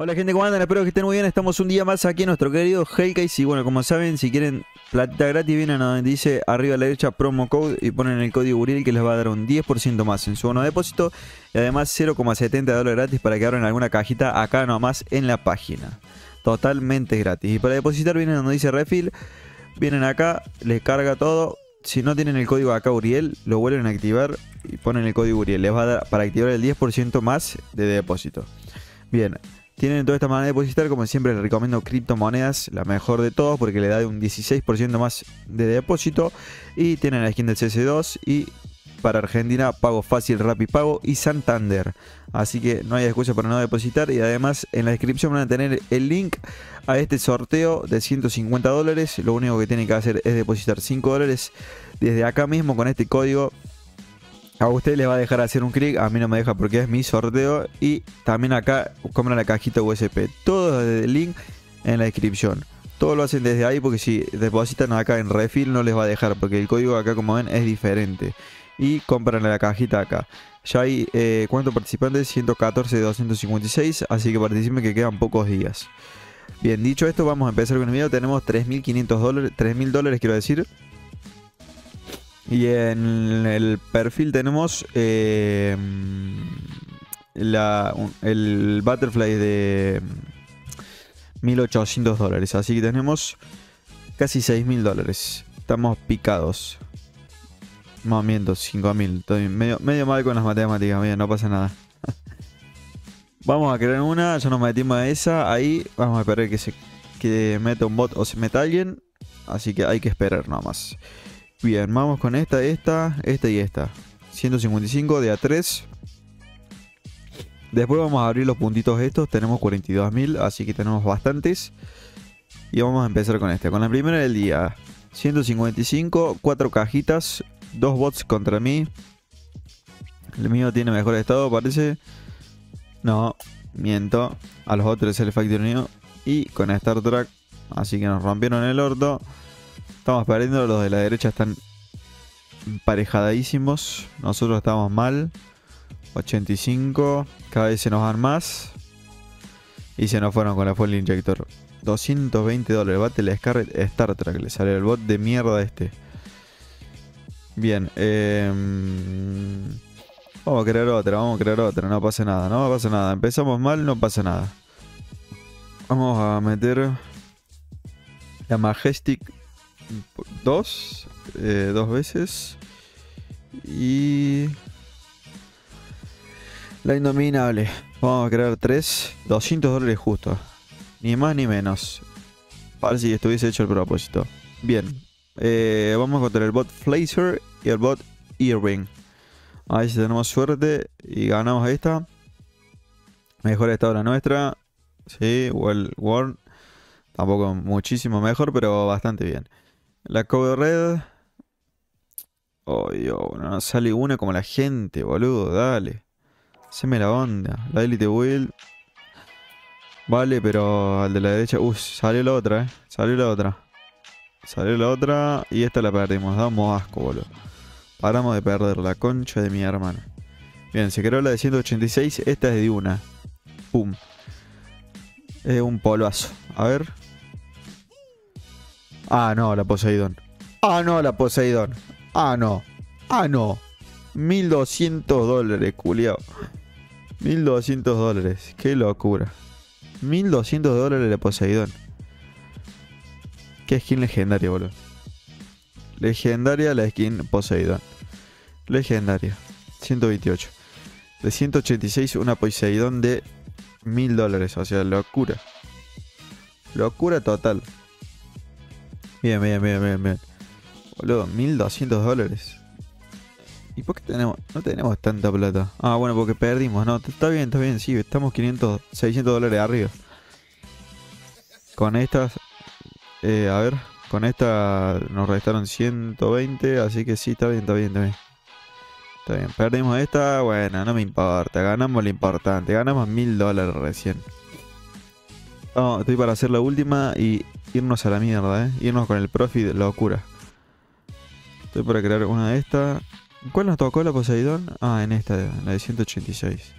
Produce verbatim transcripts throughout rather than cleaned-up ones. Hola gente, ¿cómo andan? Espero que estén muy bien. Estamos un día más aquí en nuestro querido Hellcase. Y bueno, como saben, si quieren platita gratis, vienen a donde dice arriba a la derecha promo code y ponen el código Buril, que les va a dar un diez por ciento más en su bono de depósito. Y además cero coma setenta dólares gratis para que abran alguna cajita acá nomás en la página. Totalmente gratis. Y para depositar vienen donde dice refill. Vienen acá, les carga todo. Si no tienen el código acá Uriel, lo vuelven a activar y ponen el código Uriel. Les va a dar para activar el diez por ciento más de depósito. Bien. Tienen toda esta manera de depositar, como siempre les recomiendo criptomonedas, la mejor de todos porque le da de un dieciséis por ciento más de depósito. Y tienen la skin del C S dos y para Argentina Pago Fácil, Rapipago y Santander. Así que no hay excusa para no depositar y además en la descripción van a tener el link a este sorteo de ciento cincuenta dólares. Lo único que tienen que hacer es depositar cinco dólares desde acá mismo con este código. A ustedes les va a dejar hacer un clic, a mí no me deja porque es mi sorteo. Y también acá compran la cajita U S P. Todo desde el link en la descripción. Todo lo hacen desde ahí porque si depositan acá en refill no les va a dejar. Porque el código acá, como ven, es diferente. Y compran la cajita acá. Ya hay, eh, ¿cuántos participantes? ciento catorce de doscientos cincuenta y seis. Así que participen que quedan pocos días. Bien, dicho esto, vamos a empezar con el video. Tenemos tres mil quinientos dólares, tres mil dólares quiero decir. Y en el perfil tenemos eh, la, el Butterfly de mil ochocientos dólares. Así que tenemos casi seis mil dólares. Estamos picados. Más o menos cinco mil. Estoy medio, medio mal con las matemáticas. Bien, no pasa nada. Vamos a crear una. Ya nos metimos a esa. Ahí vamos a esperar que se que meta un bot o se meta alguien. Así que hay que esperar nada más. Bien, vamos con esta, esta, esta y esta. ciento cincuenta y cinco de a tres. Después vamos a abrir los puntitos estos. Tenemos cuarenta y dos mil, así que tenemos bastantes. Y vamos a empezar con esta. Con la primera del día. ciento cincuenta y cinco, cuatro cajitas. Dos bots contra mí. El mío tiene mejor estado, parece. No, miento. A los otros es el Factory New. Y con Star Track. Así que nos rompieron el orto. Estamos perdiendo, los de la derecha están emparejadísimos. Nosotros estamos mal. ochenta y cinco. Cada vez se nos dan más. Y se nos fueron con la fuel inyector. doscientos veinte dólares. Battle Scarlet Star Trek. Le sale el bot de mierda este. Bien. Eh, vamos a crear otra. Vamos a crear otra. No pasa nada. No pasa nada. Empezamos mal. No pasa nada. Vamos a meter la Majestic. Dos, eh, dos veces. Y la Indominable. Vamos a crear tres. doscientos dólares justo. Ni más ni menos. Para si estuviese hecho el propósito. Bien. Eh, vamos a encontrar el bot Flazer y el bot Earring. A ver si tenemos suerte. Y ganamos esta. Mejor esta hora nuestra. Sí, well worn. Tampoco muchísimo mejor, pero bastante bien. La Code Red. Oh, Dios, no sale una como la gente, boludo. Dale. Haceme la onda. La Elite Wheel. Vale, pero al de la derecha. Uff, salió la otra, eh. Salió la otra. Salió la otra. Y esta la perdimos. Damos asco, boludo. Paramos de perder la concha de mi hermano. Bien, se creó la de ciento ochenta y seis. Esta es de una. Pum. Es un polvazo. A ver. Ah, no, la Poseidón. Ah, no, la Poseidón. Ah, no. Ah, no. mil doscientos dólares, culiao. mil doscientos dólares. Qué locura. mil doscientos dólares la Poseidón. Qué skin legendaria, boludo. Legendaria la skin Poseidón. Legendaria. ciento veintiocho. De ciento ochenta y seis, una Poseidón de mil dólares. O sea, locura. Locura total. Bien, bien, bien, bien, bien. Boludo, mil doscientos dólares. ¿Y por qué tenemos? No tenemos tanta plata. Ah, bueno, porque perdimos. No, está bien, está bien. Sí, estamos quinientos, seiscientos dólares arriba. Con estas... Eh, a ver. Con esta nos restaron ciento veinte. Así que sí, está bien, está bien, está bien. Está bien, perdimos esta. Bueno, no me importa. Ganamos lo importante. Ganamos mil dólares recién. No, estoy para hacer la última y... irnos a la mierda, eh. Irnos con el profit, locura. Estoy para crear una de estas. ¿Cuál nos tocó la Poseidón? Ah, en esta, en la de ciento ochenta y seis.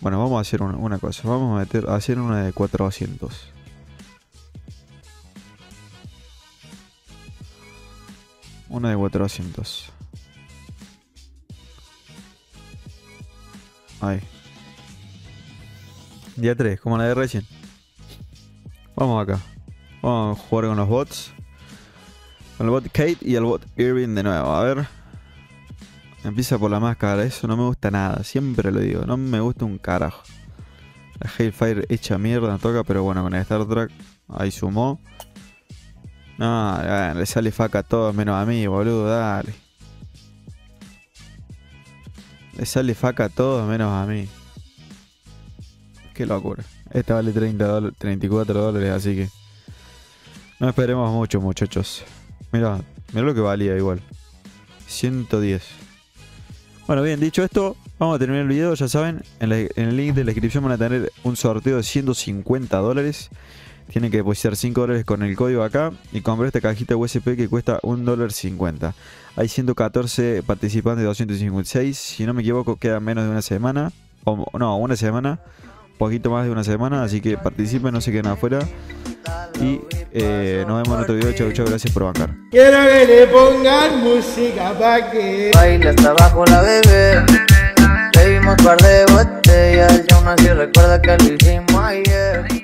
Bueno, vamos a hacer una, una cosa. Vamos a, meter, a hacer una de cuatrocientos. Una de cuatrocientos. Ahí. Día tres, como la de recién. Vamos acá. Vamos a jugar con los bots. Con el bot Kate y el bot Irving de nuevo. A ver. Empieza por la máscara. Eso no me gusta nada. Siempre lo digo. No me gusta un carajo. La Hellfire hecha mierda. Toca, pero bueno, con el Star Trek. Ahí sumó. No, le sale faca a todos menos a mí, boludo. Dale. Le sale faca a todos menos a mí. Qué locura. Esta vale treinta dólares, treinta y cuatro dólares, así que no esperemos mucho, muchachos. Mirá, mirá lo que valía igual. ciento diez. Bueno, bien, dicho esto, vamos a terminar el video. Ya saben, en, la, en el link de la descripción van a tener un sorteo de ciento cincuenta dólares. Tienen que depositar cinco dólares con el código acá y comprar esta cajita U S P que cuesta un dólar cincuenta. Hay ciento catorce participantes de doscientos cincuenta y seis. Si no me equivoco, queda menos de una semana. O, no, una semana. Poquito más de una semana, así que participen, no se queden afuera. Y eh, nos vemos en otro video. Chau, chau, gracias por bancar. Quiero que le pongan música pa' que baila hasta abajo la bebé. Le dimos un par de botellas. Yo no sé, recuerda que lo hicimos ayer.